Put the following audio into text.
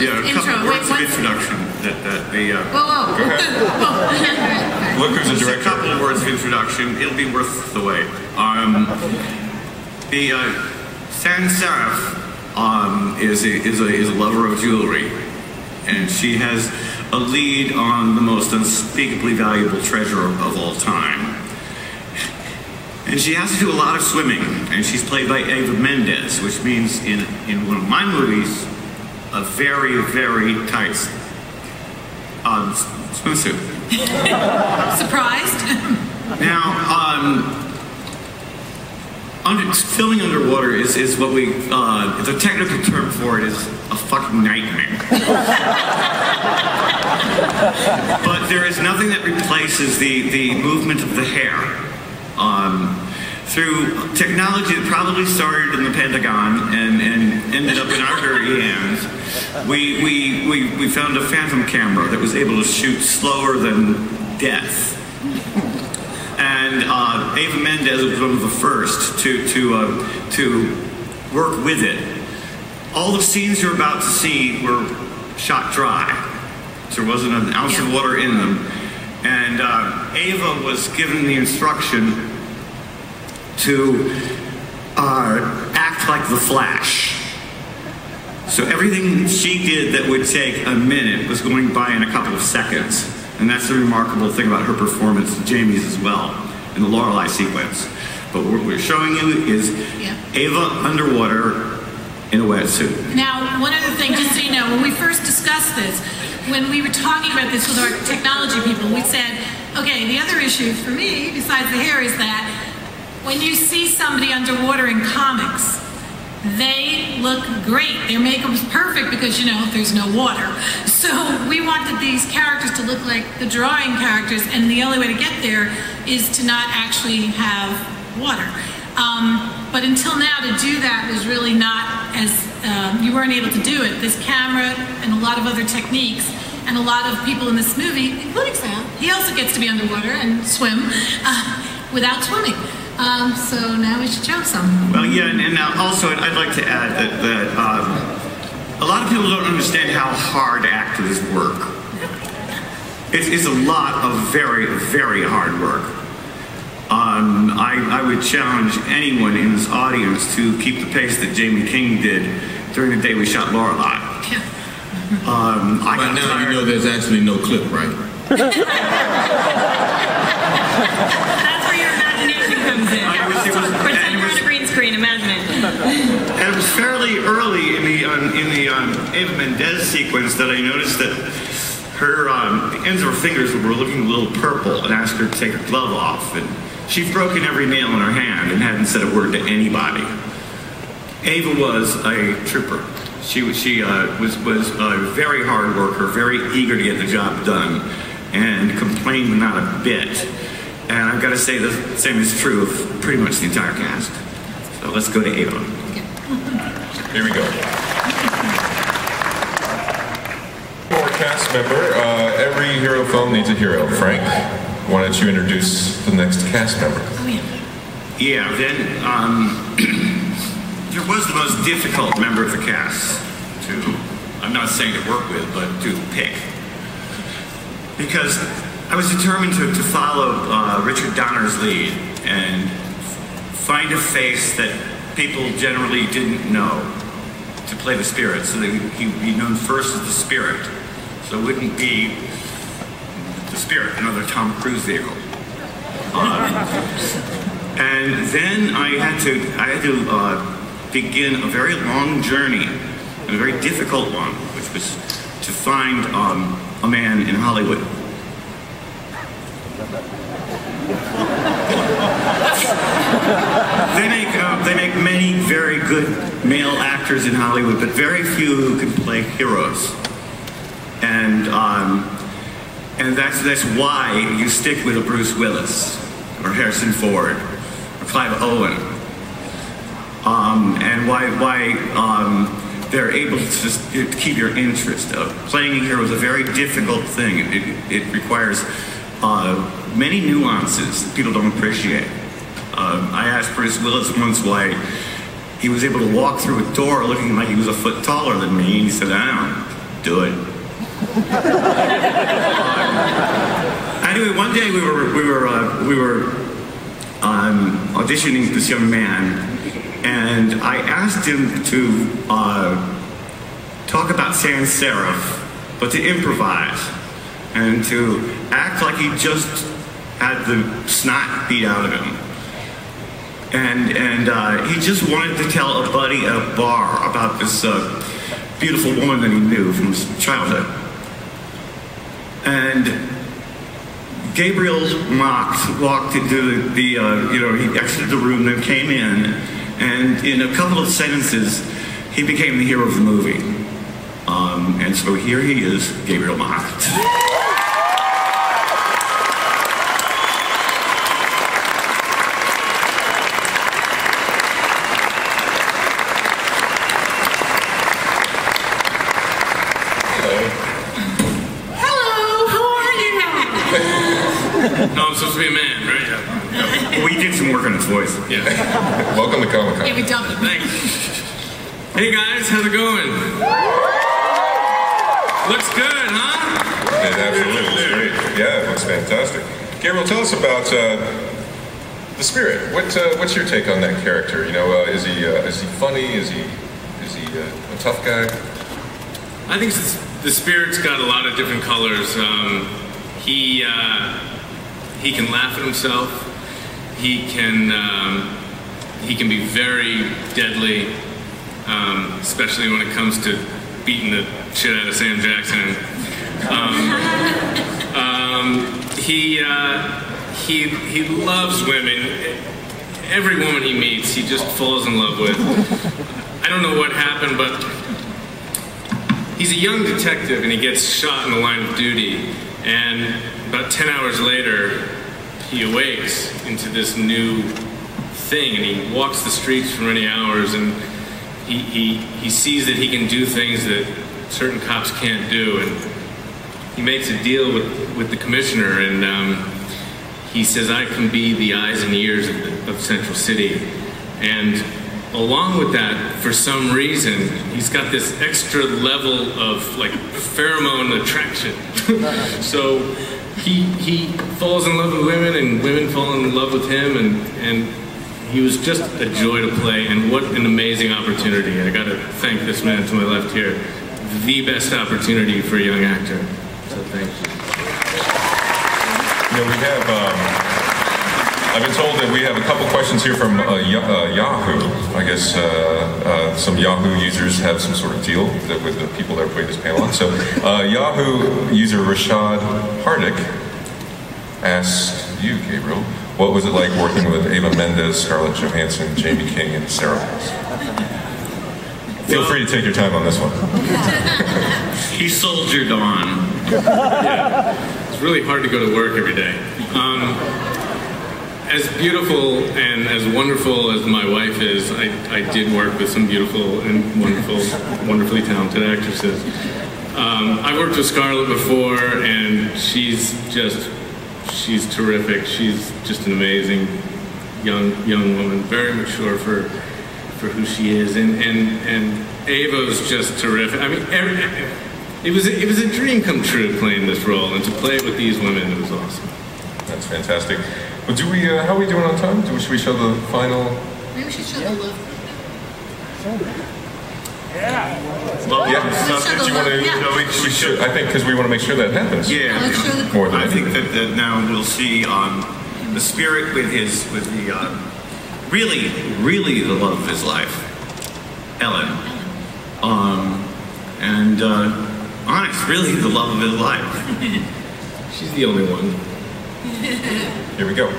yeah, a couple words of introduction. Whoa, whoa. Go ahead. Looker's a director. A couple of words of introduction. It'll be worth the wait. Sand Saref is a lover of jewelry, and she has a lead on the most unspeakably valuable treasure of all time. And she has to do a lot of swimming, and she's played by Eva Mendes, which means in one of my movies, a very, very tight swimsuit. Surprised? Now, filming underwater is what we, the technical term for it is a fucking nightmare. But there is nothing that replaces the movement of the hair. Through technology that probably started in the Pentagon and ended up in our dirty hands, we found a phantom camera that was able to shoot slower than death. And Eva Mendes was one of the first to work with it. All the scenes you're about to see were shot dry. There wasn't an ounce of water in them. And Eva was given the instruction to act like the Flash. So everything she did that would take a minute was going by in a couple of seconds. And that's the remarkable thing about her performance, Jamie's as well, in the Lorelei sequence. But what we're showing you is Eva underwater in a wetsuit. Now, one other thing, just so you know, when we first discussed this, when we were talking about this with our technology people, we said, okay, the other issue for me, besides the hair, is that when you see somebody underwater in comics, they look great. Their makeup is perfect because, you know, there's no water. So we wanted these characters to look like the drawing characters, and the only way to get there is to not actually have water. But until now, to do that was really not as, you weren't able to do it. This camera and a lot of other techniques and a lot of people in this movie, including Sam, he also gets to be underwater and swim without swimming. So now we should show some. Well, yeah, and also I'd like to add that a lot of people don't understand how hard actors work. It's a lot of very, very hard work. I would challenge anyone in this audience to keep the pace that Jaime King did during the day we shot Lorelei. Yeah. By now you know there's actually no clip, right? That's where your imagination comes in. Pretend you're on a green screen, imagine it. And it was fairly early in the Eva Mendes sequence that I noticed that her the ends of her fingers were looking a little purple, and asked her to take her glove off. And she's broken every nail in her hand and hadn't said a word to anybody. Eva was a trooper. She was a very hard worker, very eager to get the job done, and complained not a bit. And I've got to say the same is true of pretty much the entire cast. So let's go to Eva. Here we go. For a cast member, every hero film needs a hero. Frank, why don't you introduce the next cast member? Oh, yeah. Yeah, then... It was the most difficult member of the cast to, I'm not saying to work with, but to pick. Because I was determined to follow Richard Donner's lead and find a face that people generally didn't know to play the spirit, so that he'd be known first as the Spirit. So it wouldn't be the Spirit, another Tom Cruise vehicle. And then I had to begin a very long journey, and a very difficult one, which was to find a man in Hollywood. They make many very good male actors in Hollywood, but very few who can play heroes. And that's why you stick with a Bruce Willis, or Harrison Ford, or Clive Owen. And why they're able to just keep your interest. Playing a hero is a very difficult thing. It requires many nuances that people don't appreciate. I asked Bruce Willis once why he was able to walk through a door looking like he was a foot taller than me, and he said, I don't do it. Anyway, one day we were auditioning this young man, and I asked him to talk about Sand Saref, but to improvise and to act like he just had the snot beat out of him. And he just wanted to tell a buddy at a bar about this beautiful woman that he knew from his childhood. And Gabriel Macht walked into he exited the room, then came in, and in a couple of sentences, he became the hero of the movie. And so here he is, Gabriel Macht. No, I'm supposed to be a man, right? Yeah. We did some work on his voice. Yeah. Welcome to Comic-Con. Yeah, we dumped it. Thanks. Hey guys, how's it going? Looks good, huh? It absolutely looks great. Yeah, it looks fantastic. Gabriel, tell us about the Spirit. What's your take on that character? You know, is he funny? Is he a tough guy? I think the Spirit's got a lot of different colors. He can laugh at himself. He can be very deadly, especially when it comes to beating the shit out of Sam Jackson. He loves women. Every woman he meets, he just falls in love with. I don't know what happened, but he's a young detective and he gets shot in the line of duty. And about 10 hours later, he awakes into this new thing, and he walks the streets for many hours, and he sees that he can do things that certain cops can't do, and he makes a deal with the commissioner, and he says, I can be the eyes and ears of Central City. And along with that, for some reason, he's got this extra level of like pheromone attraction. So he falls in love with women, and women fall in love with him, and he was just a joy to play, and what an amazing opportunity. I gotta thank this man to my left here. The best opportunity for a young actor. So thank you. Yeah, we have I've been told that we have a couple questions here from Yahoo. I guess some Yahoo users have some sort of deal that with the people that played this panel on. So Yahoo user Rashad Hardik asked you, Gabriel, what was it like working with Eva Mendes, Scarlett Johansson, Jaime King, and Sarah? Feel free to take your time on this one. He soldiered on. Yeah. It's really hard to go to work every day. As beautiful and as wonderful as my wife is, I did work with some beautiful and wonderfully talented actresses. I've worked with Scarlett before, and she's terrific. She's just an amazing young woman, very mature for who she is. And Ava's just terrific. I mean, it was a dream come true playing this role, and to play it with these women, it was awesome. That's fantastic. Well, how are we doing on time? Should we show the final? Maybe we should show the love. Yeah. Love stuff that you want to. Yeah. No, we should. I think because we want to make sure that happens. Yeah. More than I think that now we'll see the Spirit with the really the love of his life, Ellen, Onyx, really the love of his life. She's the only one. Here we go.